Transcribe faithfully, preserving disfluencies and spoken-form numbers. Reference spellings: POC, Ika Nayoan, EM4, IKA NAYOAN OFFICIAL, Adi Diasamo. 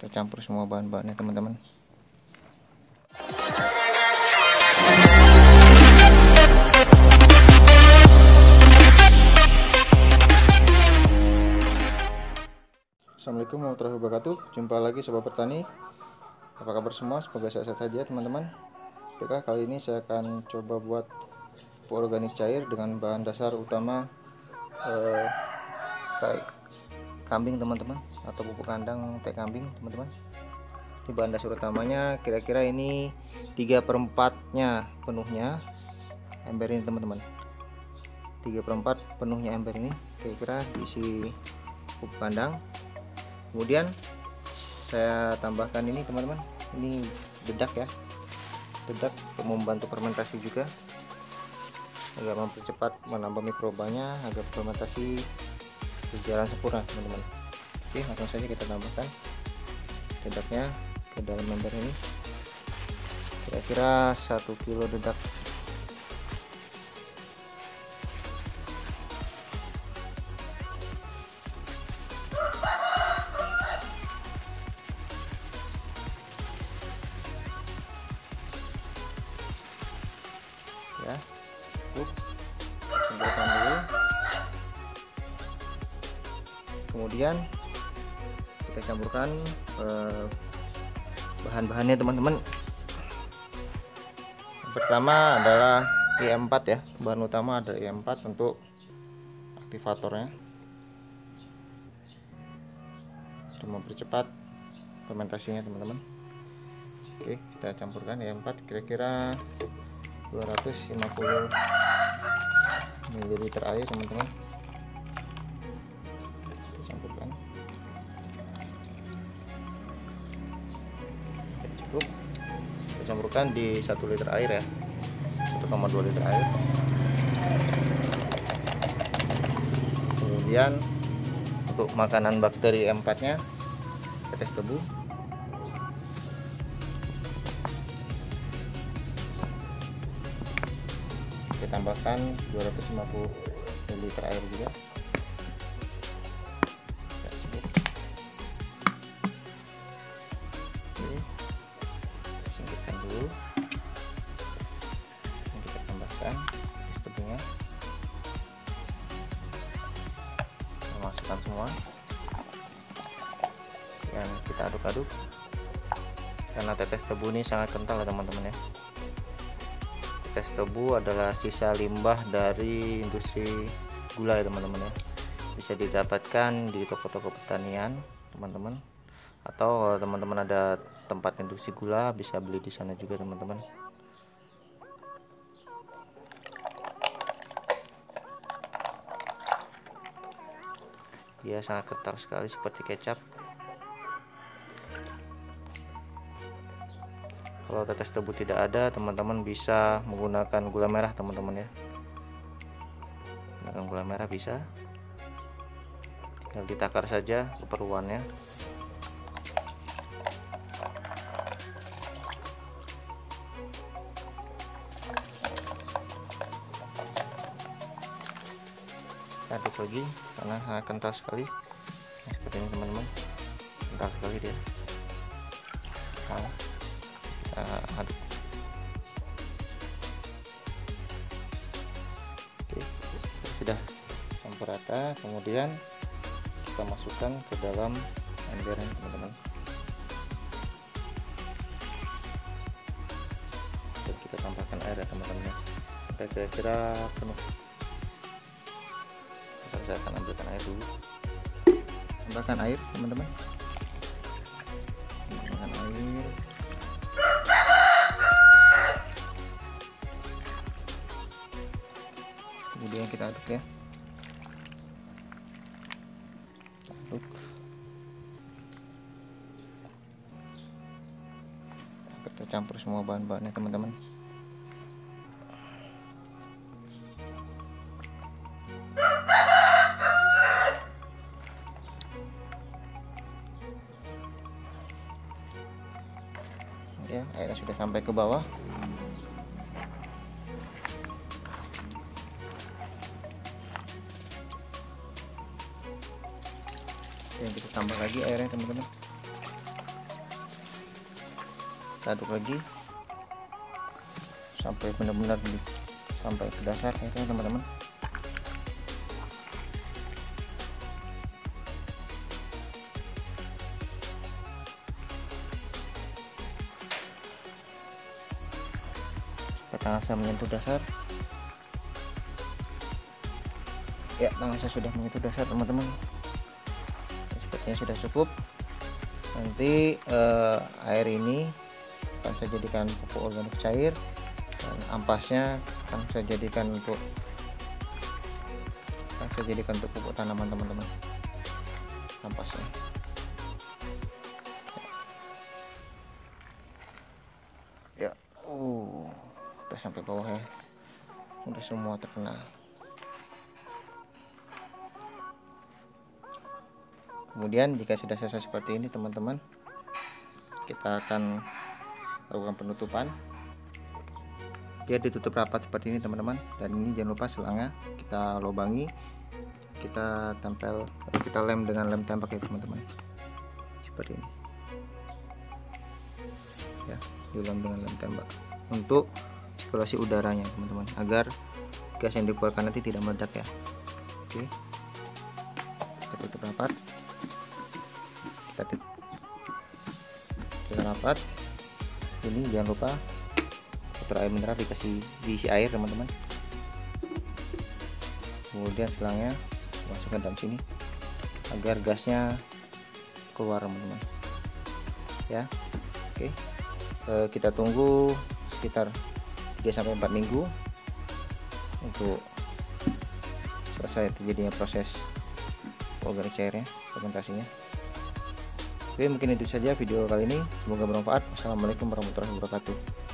tercampur semua bahan-bahannya teman-teman. Assalamualaikum warahmatullahi wabarakatuh. Jumpa lagi sobat petani. Apa kabar semua? Semoga sehat-sehat saja teman-teman. Oke, kali ini saya akan coba buat pupuk organik cair dengan bahan dasar utama eh, tai kambing teman-teman, atau pupuk kandang tai kambing teman-teman. Ini bahan dasar utamanya, kira-kira ini tiga perempatnya penuhnya ember ini teman-teman. tiga perempat penuhnya ember ini kira-kira isi pupuk kandang. Kemudian saya tambahkan ini teman-teman, ini dedak ya, dedak untuk membantu fermentasi juga, agar mempercepat menambah mikrobanya agar fermentasi berjalan sempurna teman-teman. Oke, langsung saja kita tambahkan dedaknya ke dalam ember ini, kira-kira satu kilo dedak. Semprotkan dulu, kemudian kita campurkan eh, bahan-bahannya teman-teman. Pertama adalah E M empat ya, bahan utama ada E M empat untuk aktivatornya, untuk mempercepat fermentasinya teman-teman. Oke, kita campurkan E M empat kira-kira dua ratus lima puluh mililiter air teman-teman. Kita campurkan. Cukup. Kita campurkan di satu liter air ya. satu koma dua liter air. Kemudian untuk makanan bakteri E M empat-nya tetes tebu. Tambahkan dua ratus lima puluh mililiter air juga. Ya, cukup. Oke, kita singkirkan dulu. Ini kita tambahkan es tebunya. Kita masukkan semua. Dan kita aduk-aduk. Karena tetes tebu ini sangat kental ya teman-teman ya. Tes tebu adalah sisa limbah dari industri gula ya teman-teman ya, bisa didapatkan di toko-toko pertanian teman-teman, atau kalau teman-teman ada tempat industri gula bisa beli di sana juga teman-teman. Dia sangat kental sekali seperti kecap. Kalau tetes tebu tidak ada, teman-teman bisa menggunakan gula merah teman-teman ya. Menggunakan gula merah bisa. Tinggal ditakar saja keperluannya. Aduk lagi karena sangat kental sekali. Nah, seperti ini teman-teman. Kental sekali dia. Nah, aduk. Oke, sudah campur rata, kemudian kita masukkan ke dalam emberan teman-teman. Kita tambahkan air ya teman-teman, kita kira-kira penuh. Sekarang saya akan ambilkan air dulu. Tambahkan air teman-teman, tambahkan air. Kemudian kita aduk ya, aduk agar tercampur semua bahan-bahannya teman-teman. Ya, airnya sudah sampai ke bawah. Yang kita tambah lagi airnya teman-teman. kita aduk lagi sampai benar-benar sampai ke dasar ya teman-teman. Tangan saya menyentuh dasar ya, tangan saya sudah menyentuh dasar teman-teman. Sepertinya sudah cukup. Nanti eh, air ini akan saya jadikan pupuk organik cair dan ampasnya akan saya jadikan untuk akan saya jadikan untuk pupuk tanaman teman-teman, ampasnya. Ya, uh udah sampai bawah ya, udah semua terkena. Kemudian jika sudah selesai seperti ini teman-teman, kita akan lakukan penutupan. Dia ditutup rapat seperti ini teman-teman, dan ini jangan lupa selangnya kita lubangi, kita tempel, kita lem dengan lem tembak ya teman-teman, seperti ini ya, dilem dengan lem tembak untuk sirkulasi udaranya teman-teman, agar gas yang dikeluarkan nanti tidak meledak ya. Oke, kita tutup rapat, kita tutup rapat. Ini jangan lupa filter air mineral dikasih diisi air teman-teman. Kemudian selangnya masukkan dalam sini agar gasnya keluar teman-teman ya. Oke, e, kita tunggu sekitar tiga sampai empat minggu untuk selesai terjadinya proses organik cairnya, fermentasinya. Oke, mungkin itu saja video kali ini, semoga bermanfaat. Assalamualaikum warahmatullahi wabarakatuh.